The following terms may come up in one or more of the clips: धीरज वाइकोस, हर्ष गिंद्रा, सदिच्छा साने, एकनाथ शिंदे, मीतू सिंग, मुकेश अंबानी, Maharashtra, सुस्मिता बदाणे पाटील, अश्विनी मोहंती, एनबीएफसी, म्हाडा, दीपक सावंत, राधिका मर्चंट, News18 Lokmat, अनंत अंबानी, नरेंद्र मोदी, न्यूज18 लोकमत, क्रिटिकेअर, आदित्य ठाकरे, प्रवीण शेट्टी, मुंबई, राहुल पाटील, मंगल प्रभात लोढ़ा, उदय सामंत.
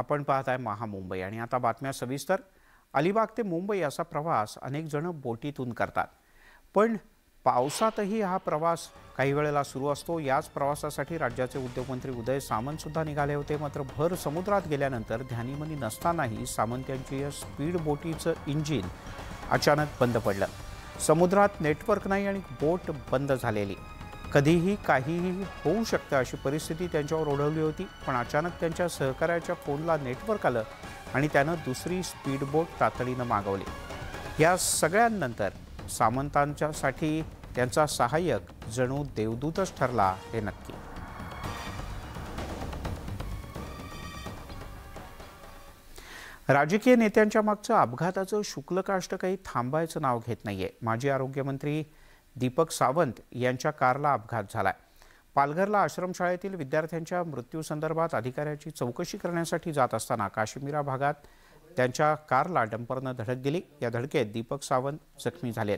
आपण पाहत आहे महामुंबई। आणि आता बातम्या सविस्तर। अलिबाग ते मुंबई असा प्रवास अनेक जण बोटीतून करतात, पण पावसातही हा प्रवास काही वेळेला सुरू असतो। याच प्रवासासाठी राज्याचे उद्योगमंत्री उदय सामंत सुद्धा निघाले होते, मात्र भर समुद्रात गेल्यानंतर ध्यानीमनी नसतानाही सामंत यांची या स्पीड बोटीचं इंजिन अचानक बंद पडलं। समुद्रात नेटवर्क नाही आणि बोट बंद झालेली, कधीही काहीही होऊ शकतं अशी परिस्थिती त्यांच्यावर ओढवली होती। पण अचानक त्यांच्या सहकार्याच्या फोनला नेटवर्क आलं आणि त्यानं दुसरी स्पीड बोट तातडीनं मागवली। या सगळ्यांनंतर सामंतांच्यासाठी त्यांचा सहाय्यक जणू देवदूतच ठरला हे नक्की। राजकीय नेत्यांच्या मागचं अपघाताचं शुक्लकाष्ट काही थांबायचं नाव घेत नाहीये। माजी आरोग्यमंत्री दीपक सावंत यांच्या कारला अपघात झाला। पालघरला आश्रमशाळेतील विद्यार्थ्यांच्या मृत्यू संदर्भात अधिकाऱ्याची चौकशी करण्यासाठी जात असताना काश्मीरा भागात त्यांच्या कारला डंपरने धडक दिली। या धडकेत दीपक सावंत जखमी झाले।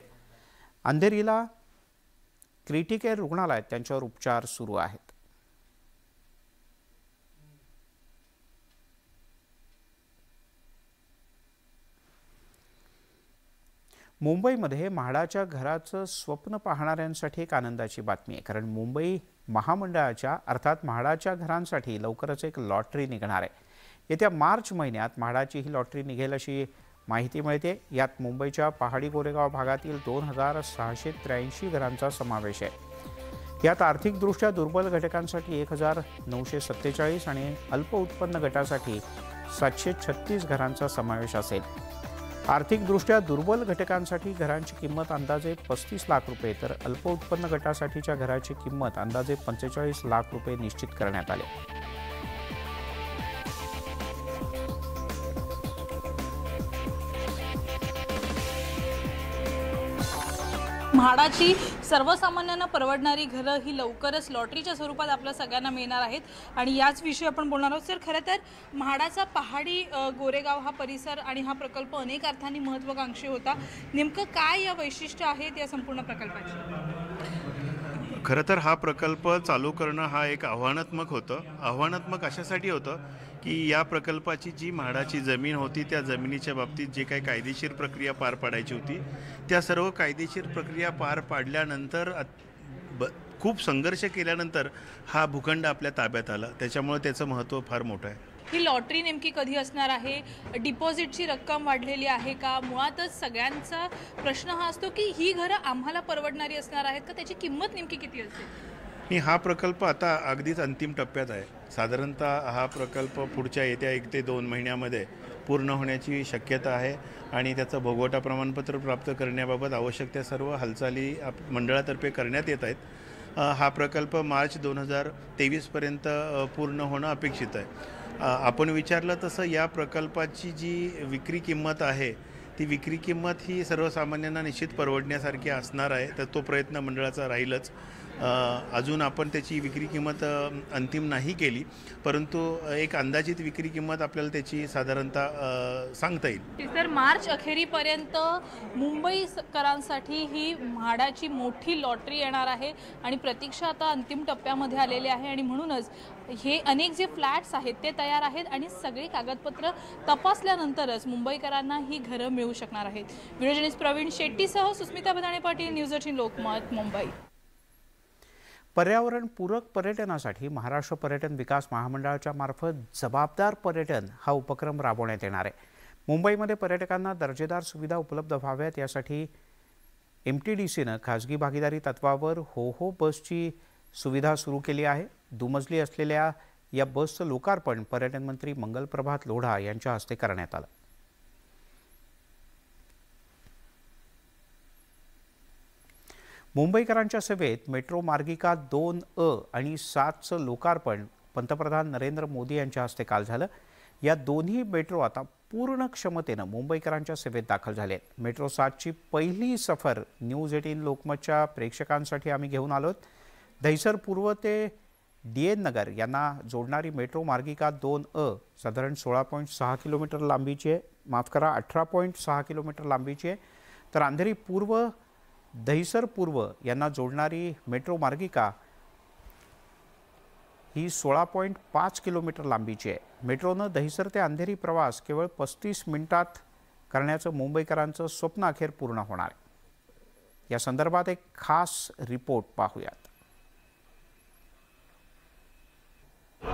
अंधेरीला क्रिटिकेअर रुग्णालयात त्यांच्यावर उपचार सुरू आहेत। मुंबईमध्ये म्हाडाच्या घराचं स्वप्न पाहणाऱ्यांसाठी एक आनंदाची बातमी आहे, कारण मुंबई महामंडळाच्या अर्थात म्हाडाच्या घरांसाठी लवकरच एक लॉटरी निघणार आहे। येत्या मार्च महिन्यात म्हाडाची ही लॉटरी निघेल अशी माहिती मिळते। यात मुंबईच्या पहाडी गोरेगाव भागातील 2683 घरांचा समावेश आहे। यात आर्थिकदृष्ट्या दुर्बल घटकांसाठी 1947 आणि अल्प उत्पन्न गटासाठी 736 घरांचा समावेश असेल। आर्थिकदृष्ट्या दुर्बल घटकांसाठी घरांची किंमत अंदाजे 35 लाख रुपये, तर अल्प उत्पन्न गटासाठीच्या घराची किंमत अंदाजे 45 लाख रुपये निश्चित करण्यात आले। म्हाडाची सर्वसामान्यांना परवडणारी घरं ही लवकरच लॉटरीच्या स्वरूपात आपल्या सगळ्यांना मिळणार आहेत आणि याच विषयी आपण बोलणार आहोत। सर, खरं तर म्हाडाचा पहाडी गोरेगाव हा परिसर आणि हा प्रकल्प अनेक अर्थांनी महत्त्वाकांक्षी होता। नेमकं काय या वैशिष्ट्य आहेत या संपूर्ण प्रकल्पाचे? खरं तर हा प्रकल्प चालू करणं हा एक आव्हानात्मक होतं। आव्हानात्मक अशासाठी होतं की या प्रकल्पाची जी म्हाडाची जमीन होती त्या जमिनीच्या बाबतीत जे काही कायदेशीर प्रक्रिया पार पाडायची होती त्या सर्व कायदेशीर प्रक्रिया पार पाडल्यानंतर खूप संघर्ष केल्यानंतर हा भूखंड आपल्या ताब्यात आला, त्याच्यामुळे त्याचं महत्त्व फार मोठं आहे। ही लॉटरी नेमकी कधी असणार आहे? डिपॉझिटची रक्कम वाढलेली आहे का? मुळातच सगळ्यांचा प्रश्न हा असतो की ही घरं आम्हाला परवडणारी असणार आहेत का? त्याची किंमत नेमकी किती असते? हा प्रकल्प आता अगदीच अंतिम टप्प्यात आहे। साधारणतः हा प्रकल्प पुढच्या येत्या 1 ते 2 महिन्यामध्ये पूर्ण होण्याची शक्यता आहे आणि त्याचं भोगवटा प्रमाणपत्र प्राप्त करण्याबाबत आवश्यक त्या सर्व हालचाली मंडळातर्फे करण्यात येत आहेत। हा प्रकल्प मार्च 2023पर्यंत पूर्ण होणं अपेक्षित आहे। आपण विचारलं तसं या प्रकल्पाची जी विक्री किंमत आहे ती विक्री किंमत ही सर्वसामान्यांना निश्चित परवडण्यासारखी असणार आहे, तर तो प्रयत्न मंडळाचा राहीलच। अजून आपण त्याची विक्री किंमत अंतिम नाही केली, परंतु एक अंदाजित विक्री किंमत आपल्याला त्याची साधारणतः सांगता येईल। तर मार्च अखेरीपर्यंत मुंबईकरांसाठी ही म्हाडाची मोठी लॉटरी येणार आहे आणि प्रतीक्षा आता अंतिम टप्प्यामध्ये आलेली आहे आणि म्हणूनच हे अनेक जे फ्लॅट्स आहेत ते तयार आहेत आणि सगळी कागदपत्र तपासल्यानंतरच मुंबईकरांना ही घरं मिळू शकणार आहेत। व्हिडिओ जर्नलिस्ट प्रवीण शेट्टीसह सुस्मिता बदाणे पाटील, न्यूज18 लोकमत, मुंबई। पर्यावरणपूरक पर्यटनासाठी महाराष्ट्र पर्यटन विकास महामंडळाच्या मार्फत जबाबदार पर्यटन हा उपक्रम राबवण्यात येणार आहे। मुंबईमध्ये पर्यटकांना दर्जेदार सुविधा उपलब्ध व्हाव्यात यासाठी MTDCनं खाजगी भागीदारी तत्वावर हो बसची सुविधा सुरू केली आहे। दुमजली असलेल्या या बसचं लोकार्पण पर्यटन मंत्री मंगल प्रभात लोढ़ा यांच्या हस्ते करण्यात आलं। मुंबईकरांच्या सेवेत मेट्रो मार्गिका 2A आणि 7चं लोकार्पण पंतप्रधान नरेंद्र मोदी यांच्या हस्ते काल झालं। या दोन्ही मेट्रो आता पूर्ण क्षमतेनं मुंबईकरांच्या सेवेत दाखल झाले आहेत। मेट्रो 7ची पहिली सफर न्यूज18 लोकमतच्या प्रेक्षकांसाठी आम्ही घेऊन आलोत। दहिसर पूर्व ते DN नगर यांना जोडणारी मेट्रो मार्गिका 2A साधारण 16.6 किलोमीटर लांबीची आहे, 18.6 किलोमीटर लांबीची आहे। तर अंधेरी पूर्व दहिसर पूर्व यांना जोडणारी मेट्रो मार्गिका ही 16.5 किलोमीटर लांबीची आहे. मेट्रोनं दहिसर ते अंधेरी प्रवास केवळ 35 मिनिटात करण्याचं मुंबईकरांचं स्वप्न अखेर पूर्ण होणार आहे. या संदर्भात एक खास रिपोर्ट पाहूयात.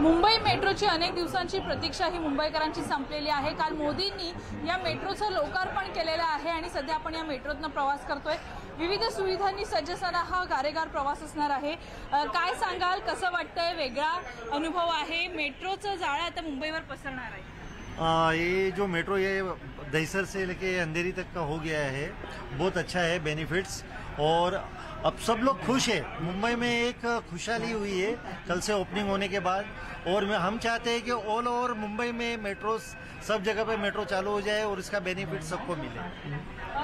मुंबई मेट्रोची अनेक दिवसांची प्रतीक्षा ही मुंबईकरांची संपलेली आहे. काल मोदींनी या मेट्रोचं लोकार्पण केलेलं आहे आणि सध्या आपण या मेट्रोतनं प्रवास करतोय. विविध सुविधांनी सज्ज असणारा हा गारेगार प्रवास असणार आहे. काय सांगाल, कसं वाटतंय, वेगळा अनुभव आहे? मेट्रोचं जाळं आता मुंबईवर पसरणार आहे. ये जो मेट्रो ये दहिसर से लेके अंधेरी तक का हो गया है, बहुत अच्छा है बेनिफिट्स और अब सब लोग खुश है. मुंबई में एक खुशहाली हुई है कल से ओपनिंग होने के बाद और हम चाहते हैं कि ऑल ओवर मुंबई में मेट्रो सब जगह पे मेट्रो चालू हो जाए और इसका बेनिफिट सबको मिले.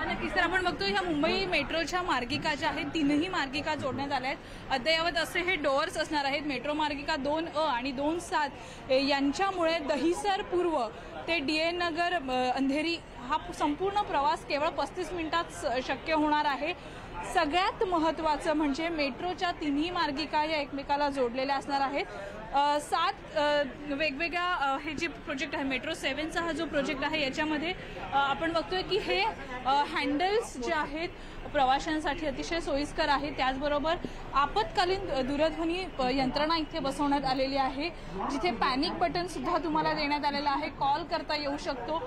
नक्कीच. तर आपण बघतोय ह्या मुंबई मेट्रोच्या मार्गिका ज्या आहेत तीनही मार्गिका जोडण्यात आल्या आहेत. अद्ययावत असे हे डोअर्स असणार आहेत. मेट्रो मार्गिका 2A आणि 2-7 यांच्यामुळे दहिसर पूर्व ते DN नगर अंधेरी हा संपूर्ण प्रवास केवळ 35 मिनिटात शक्य होणार आहे. सगळ्यात महत्त्वाचं म्हणजे मेट्रोच्या तिन्ही मार्गिका या एकमेकाला जोडलेल्या असणार आहेत. 7 वेगवेगळ्या हे जे प्रोजेक्ट आहे मेट्रो 7चा हा जो प्रोजेक्ट आहे याच्यामध्ये आपण बघतोय की हे हँडल्स जे आहेत प्रवाशांसाठी अतिशय सोयीस्कर आहे. त्याचबरोबर आपत्कालीन दूरध्वनी यंत्रणा इथे बसवण्यात आलेली आहे, जिथे पॅनिक बटन सुद्धा तुम्हाला देण्यात आलेलं आहे, कॉल करता येऊ शकतो.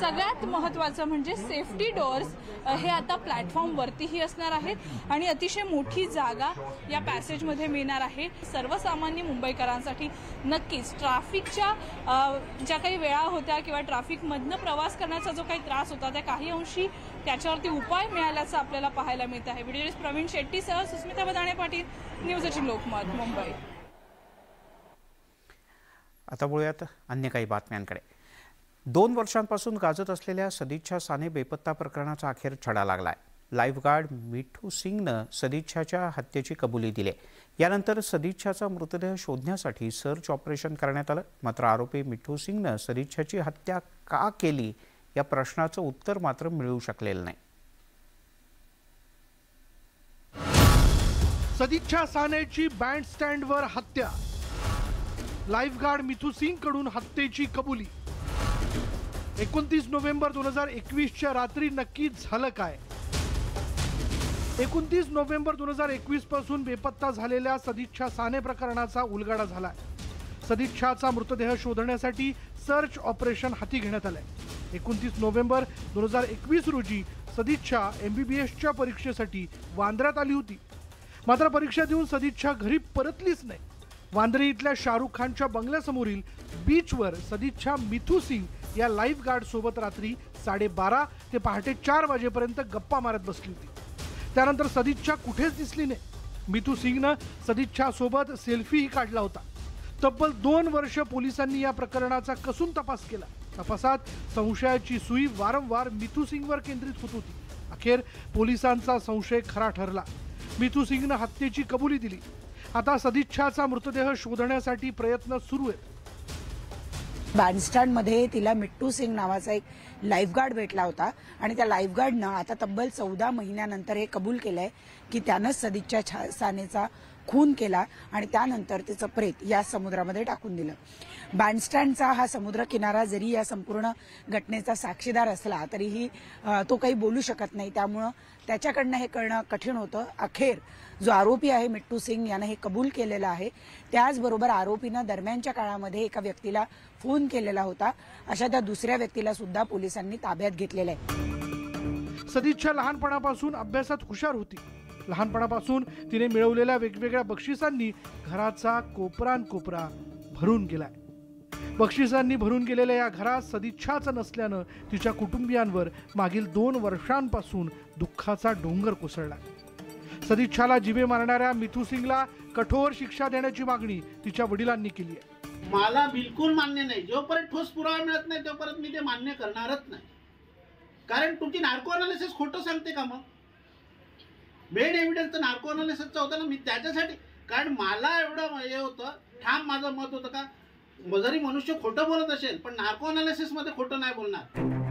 सगळ्यात महत्त्वाचं म्हणजे सेफ्टी डोअर्स हे आता प्लॅटफॉर्मवरतीही असणार आहेत आणि अतिशय मोठी जागा या पॅसेजमध्ये मिळणार आहे. सर्वसामान्य मुंबईकरांसाठी नक्कीच ट्रॅफिकच्या ज्या काही वेळा होत्या किंवा ट्रॅफिकमधनं प्रवास करण्याचा जो काही त्रास होता त्या काही अंशी त्याच्यावरती उपाय मिळाल्याचं आपल्याला पाहायला मिळत आहे. व्हिडिओ प्रवीण शेट्टी सह सुस्मिता बदाणे पाटील, न्यूज18 लोकमत, मुंबई. आता बोलूयात अन्य काही बातम्यांकडे. 2 वर्षांपासून गाजत असलेल्या सदिच्छा साने बेपत्ता प्रकरणाचा अखेर छडा लागलाय. लाईफ गार्ड मीतू सिंगनं सदिच्छाच्या हत्येची कबुली दिली. यानंतर सदिच्छाचा मृतदेह शोधण्यासाठी सर्च ऑपरेशन करण्यात आलं. मात्र आरोपी मीतू सिंगनं सदिच्छाची हत्या का केली या प्रश्नाचं उत्तर मात्र मिळू शकलेलं नाही. सदिच्छा सानेची बँड स्टँडवर हत्या, लाईफ गार्ड मीतू सिंग कडून हत्येची कबुली. 29 नोव्हेंबर 2021च्या रात्री नक्की झालं काय? 29 नोव्हेंबर 2021 पासून बेपत्ता झालेल्या सदिच्छा साने प्रकरणाचा उलगडा झालाय. सदिच्छाचा मृतदेह शोधण्यासाठी सर्च ऑपरेशन हाती घेण्यात आलंय. 29 नोव्हेंबर 2021 रोजी सदिच्छा MBBSच्या परीक्षेसाठी वांद्र्यात आली होती. मात्र परीक्षा देऊन सदिच्छा घरी परतलीच नाही. वांद्रे इथल्या शाहरुख खानच्या बंगल्यासमोरील बीचवर सदिच्छा मीतू सिंग या लाईफ गार्ड सोबत रात्री 12:30 ते पहाटे 4 वाजेपर्यंत गप्पा मारत बसली होती. त्यानंतर सदिच्छा कुठेच दिसली नाही. मीतू सिंगनं सदिच्छा सोबत सेल्फीही काढला होता. तब्बल 2 वर्ष पोलिसांनी या प्रकरणाचा कसून तपास केला. तपासात संशयाची सुई वारंवार मीतू सिंगवर केंद्रित होत होती. अखेर पोलिसांचा संशय खरा ठरला. मीतू सिंगनं हत्येची कबुली दिली. आता सदिच्छाचा मृतदेह शोधण्यासाठी प्रयत्न सुरू आहेत. बँडस्टँडमध्ये तिला मीतू सिंग नावाचा एक लाईफगार्ड भेटला होता आणि त्या लाईफगार्डनं आता तब्बल 14 महिन्यानंतर हे कबूल केलंय की त्यानं सदिच्छा सानेचा खून केला आणि त्यानंतर तिचं प्रेत या समुद्रामध्ये टाकून दिलं. बँडस्टँडचा हा समुद्र किनारा जरी या संपूर्ण घटनेचा साक्षीदार असला तरीही तो काही बोलू शकत नाही, त्यामुळं त्याच्याकडनं हे कळणं कठीण होतं. अखेर जो आरोपी आहे मीतू सिंग यानं हे कबूल केलेलं आहे. त्याचबरोबर आरोपीनं दरम्यानच्या काळामध्ये एका व्यक्तीला फोन केलेला होता. अशा त्या दुसऱ्या व्यक्तीला सुद्धा पोलिसांनी ताब्यात घेतलेलं आहे. सदिच्छा लहानपणापासून अभ्यासात हुशार होती. लहानपणापासून तिने मिळवलेल्या वेगवेगळ्या बक्षिसांनी घराचा कोपरानकोपरा भरून गेलाय. बक्षिसांनी भरून गेलेल्या या घरात सदिच्छाचं नसल्यानं तिच्या कुटुंबियांवर मागील 2 वर्षांपासून दुःखाचा डोंगर कोसळला. सदिच्छाला जीवे मारणाऱ्या मीतू सिंगला कठोर शिक्षा देण्याची मागणी तिच्या वडिलांनी केली आहे. मला बिलकुल मान्य नाही. जोपर्यंत ठोस पुरावा मिळत नाही तोपर्यंत मी ते मान्य करणारच नाही. कारण तुमची नार्को अनालिसिस खोटं सांगते का? मग बेड एव्हिडन्स तर नार्को अनालिसिसचा होता ना. मी त्याच्यासाठी कारण मला एवढं हे होतं ठाम माझं मत होतं का जरी मनुष्य खोटं बोलत असेल पण नार्को अनालिसिस मध्ये खोटं नाही बोलणार.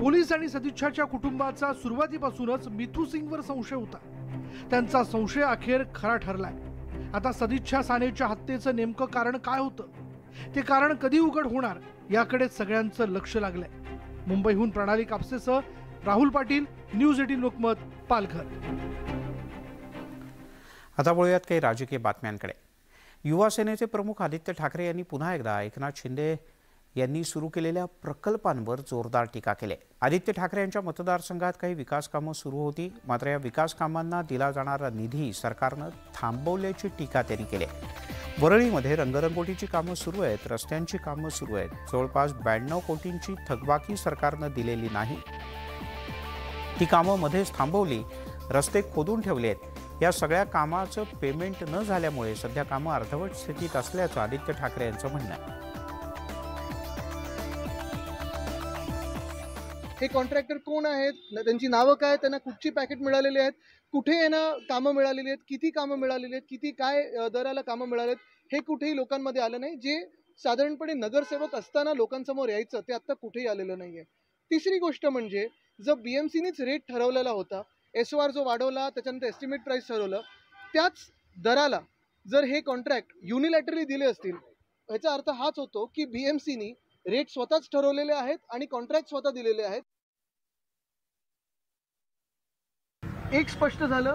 पोलीस आणि सदिच्छाच्या कुटुंबाचा सुरुवातीपासूनच मीतू सिंगवर संशय होता. त्यांचा संशय अखेर खरा ठरलाय. आता सदिच्छा सानेच्या हत्येचं नेमकं कारण काय होतं, ते कारण कधी उघड होणार याकडे सगळ्यांचं लक्ष लागलंय। मुंबईहून प्रणाली कापसेसह राहुल पाटील, न्यूज 18 लोकमत, पालघर। आता बोलूयात काही राजकीय बातम्यांकडे। युवा सेनेचे प्रमुख आदित्य ठाकरे यांनी पुन्हा एकदा एकनाथ शिंदे यांनी सुरू केलेल्या प्रकल्पांवर जोरदार टीका केली। आदित्य ठाकरे यांच्या मतदारसंघात काही विकास कामं सुरू होती, मात्र या विकास कामांना दिला जाणारा निधी सरकारनं थांबवल्याची टीका त्यांनी केली। वरळीमध्ये रंगरंगोटीची कामं सुरू आहेत, रस्त्यांची कामं सुरू आहेत, जवळपास 92 कोटींची थकबाकी सरकारनं दिलेली नाही, ती कामं मध्येच थांबवली, रस्ते खोदून ठेवले आहेत। या सगळ्या कामाचं पेमेंट न झाल्यामुळे सध्या कामं अर्धवट स्थितीत असल्याचं आदित्य ठाकरे यांचं म्हणणं आहे। हे कॉन्ट्रॅक्टर कोण आहेत, त्यांची नावं काय, त्यांना कुठची पॅकेट मिळालेली आहेत, कुठे यांना कामं मिळालेली आहेत, किती कामं मिळालेली आहेत, किती काय दराला कामं मिळालेत, हे कुठेही लोकांमध्ये आलं नाही। जे साधारणपणे नगरसेवक असताना लोकांसमोर यायचं ते आत्ता कुठेही आलेलं नाही आहे। तिसरी गोष्ट म्हणजे जो बीएमसीनेच रेट ठरवलेला होता, SOR जो वाढवला, त्याच्यानंतर एस्टिमेट प्राईस ठरवलं, त्याच दराला जर हे कॉन्ट्रॅक्ट युनिलॅटरली दिले असतील, ह्याचा अर्थ हाच होतो की बीएमसीनी रेट स्वतःच ठरवलेले आहेत आणि कॉन्ट्रॅक्ट स्वतः दिलेले आहेत। एक स्पष्ट झालं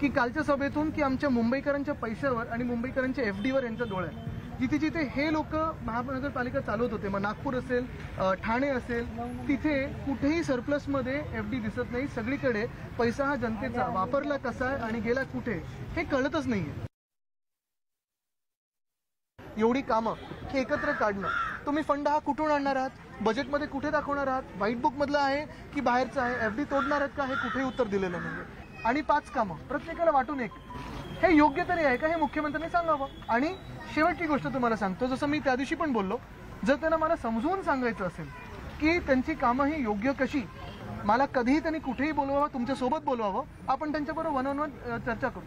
की कालच्या सभेतून की आमच्या मुंबईकरांच्या पैशावर आणि मुंबईकरांच्या FD वर यांचा डोळा आहे। जिथे जिथे हे लोक महानगरपालिका चालवत होते, मग नागपूर असेल, ठाणे असेल, तिथे कुठेही सरप्लसमध्ये FD दिसत नाही। सगळीकडे पैसा हा जनतेचा वापरला कसा आणि गेला कुठे हे कळतच नाहीये। एवढी कामं हे एकत्र काढणं, तुम्ही फंड हा कुठून आणणार आहात, बजेटमध्ये कुठे दाखवणार आहात, व्हाईट बुकमधलं आहे की बाहेरचं आहे, FD तोडणार आहेत का, हे कुठेही उत्तर दिलेलं नाही। आणि 5 कामं प्रत्येकाला वाटून एक, हे योग्य तरी आहे का हे मुख्यमंत्र्यांनी सांगावं। आणि शेवटची गोष्ट तुम्हाला सांगतो, जसं मी त्या दिवशी पण बोललो, जर त्यांना मला समजून सांगायचं असेल की त्यांची कामं ही योग्य कशी, मला कधीही त्यांनी कुठेही बोलवावं, तुमच्यासोबत बोलवावं, आपण त्यांच्याबरोबर 1-on-1 चर्चा करू।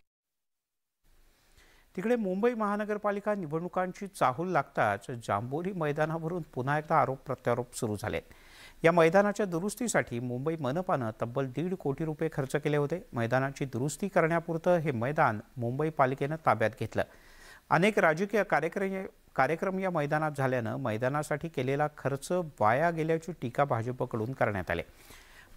तिकडे मुंबई महानगरपालिका निवडणुकांची चाहूल लागताच जांभोरी मैदानावरून पुन्हा एकदा आरोप प्रत्यारोप सुरू झाले। या मैदानाच्या दुरुस्तीसाठी मुंबई मनपानं तब्बल 1.5 कोटी रुपये खर्च केले होते। मैदानाची दुरुस्ती करण्यापुरतं हे मैदान मुंबई पालिकेनं ताब्यात घेतलं। अनेक राजकीय कार्यक्रम या मैदानात झाल्यानं मैदानासाठी केलेला खर्च वाया गेल्याची टीका भाजपकडून करण्यात आली।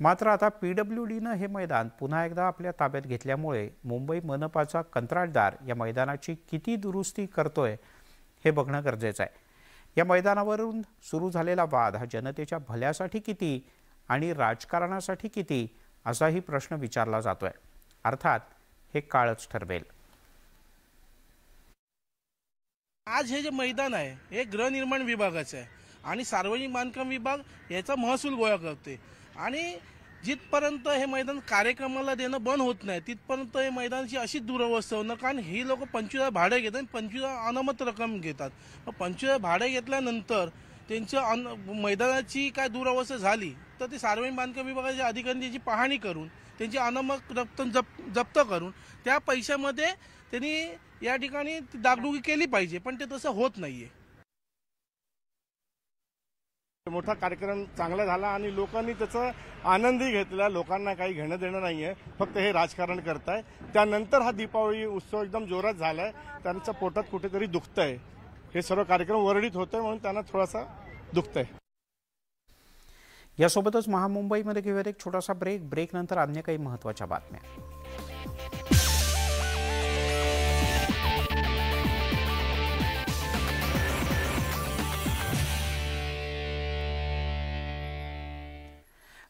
मात्र आता PWDनं हे मैदान पुन्हा एकदा आपल्या ताब्यात घेतल्यामुळे मुंबई मनपाचा कंत्राटदार या मैदानाची किती दुरुस्ती करतोय हे बघणं गरजेचं आहे। या मैदानावरून सुरू झालेला वाद हा जनतेच्या भल्यासाठी किती आणि राजकारणासाठी किती असाही प्रश्न विचारला जातोय। अर्थात हे काळच ठरवेल। आज हे जे मैदान आहे हे गृहनिर्माण विभागाचं आहे आणि सार्वजनिक बांधकाम विभाग याचा महसूल गोळा करते आणि जिथपर्यंत हे मैदान कार्यक्रमाला देणं बंद होत नाही तिथपर्यंत हे मैदानाची अशीच दुरवस्था होणं, कारण ही लोक 25 भाडे घेतात आणि 25 अनामत रक्कम घेतात। 25 भाडे घेतल्यानंतर त्यांच्या मैदानाची काय दुरावस्था झाली तर ते सार्वजनिक बांधकाम विभागाच्या अधिकाऱ्यांनी त्याची पाहणी करून त्यांची अनामत रक्कम जप्त करून त्या पैशामध्ये त्यांनी या ठिकाणी दागडुगी केली पाहिजे, पण ते तसं होत नाहीये। मोठा कार्यक्रम चांगला झाला आणि लोकांनी त्याचा आनंदही घेतला, लोकांना काही घेणं देणं नाहीये, फक्त हे राजकारण करताय। त्यानंतर हा दीपावली उत्सव एकदम जोरात झालाय, त्यांच्या पोटात कुठेतरी दुखतंय। हे सर्व कार्यक्रम वरळीत होतोय म्हणून त्यांना थोडासा दुखतंय। यासोबतच महामुंबईमध्ये घेऊयात एक छोटासा ब्रेक। ब्रेक नंतर अन्य काही महत्त्वाच्या बातम्या।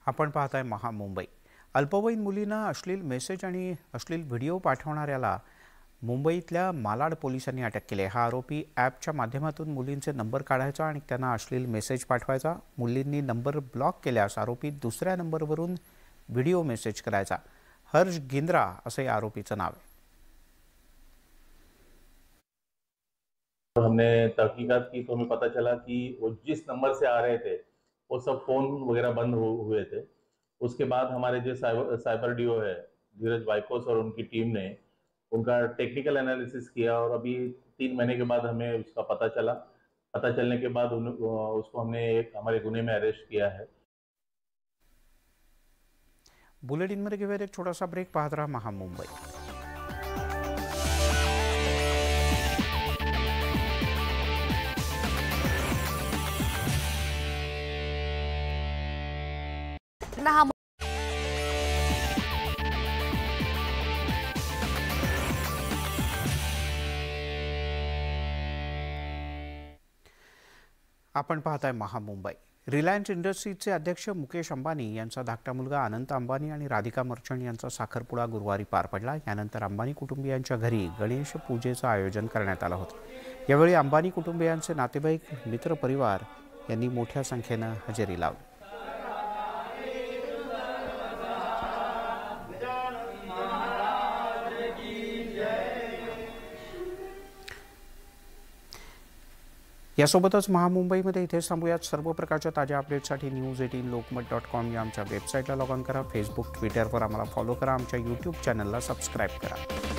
आपण पाहताय महामुंबई। अल्पवयीन मुलींना अश्लील मेसेज आणि अश्लील व्हिडिओ पाठवणाऱ्याला मुंबईतल्या मालाड पोलिसांनी अटक केली। हा आरोपी ॲपच्या माध्यमातून मुलींचे नंबर काढायचा आणि त्यांना अश्लील मेसेज पाठवायचा। मुलींनी नंबर ब्लॉक केल्यास आरोपी दुसऱ्या नंबरवरून व्हिडिओ मेसेज करायचा। हर्ष गिंद्रा असं या आरोपीचं नाव आहे। हमने तहकीकात की तो हमें पता चला की वो जिस नंबर से आ रहे थे वो सब फोन वगैरह बंद हुए थे। उसके बाद हमारे जो साइबर डीओ है धीरज वाइकोस और उनकी टीम ने उनका टेक्निकल एनालिसिस किया और अभी 3 महीने के बाद हमें उसका पता चला। पता चलने के बाद उसको हमने हमारे गुने में अरेस्ट किया है। बुलेटिन में एक छोटा सा ब्रेक। पाहत रहा महामुंबई। करना हम। आपण पाहताय महामुंबई। रिलायन्स इंडस्ट्रीजचे अध्यक्ष मुकेश अंबानी यांचा धाकटा मुलगा अनंत अंबानी आणि राधिका मर्चंट यांचा साखरपुडा गुरुवारी पार पडला। यानंतर अंबानी कुटुंबियांच्या घरी गणेश पूजेचं आयोजन करण्यात आलं होतं। यावेळी अंबानी कुटुंबियांचे नातेवाईक, मित्र परिवार यांनी मोठ्या संख्येने हजेरी लावली। यासोबतच महामुंबईमध्ये इथेच थांबूयात। सर्व प्रकारच्या ताज्या अपडेट्ससाठी news18lokmat.com या आमच्या वेबसाईटला लॉग ऑन करा। फेसबुक, ट्विटरवर आम्हाला फॉलो करा। आमच्या यूट्यूब चॅनलला सबस्क्राईब करा।